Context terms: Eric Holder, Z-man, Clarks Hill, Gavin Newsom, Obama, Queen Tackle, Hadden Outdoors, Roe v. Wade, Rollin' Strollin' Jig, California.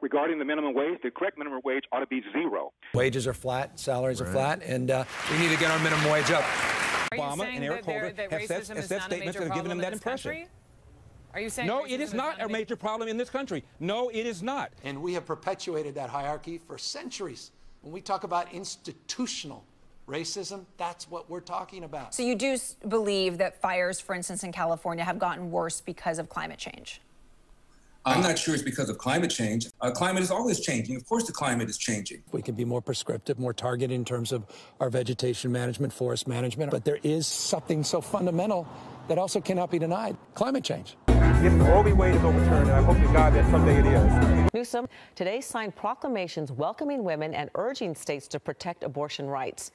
regarding the minimum wage, the correct minimum wage ought to be zero. Wages are flat, salaries are flat, and we need to get our minimum wage up. Obama and Eric Holder have said statements that have given them that impression. Are you saying no, it is not a major problem in this country. No, it is not. And we have perpetuated that hierarchy for centuries. When we talk about institutional racism, that's what we're talking about. So you do believe that fires, for instance, in California have gotten worse because of climate change? I'm not sure it's because of climate change. Climate is always changing. Of course the climate is changing. We can be more prescriptive, more targeted in terms of our vegetation management, forest management, but there is something so fundamental that also cannot be denied: climate change. If Roe v. Wade is overturned, and I hope to God that someday it is. Newsom today signed proclamations welcoming women and urging states to protect abortion rights.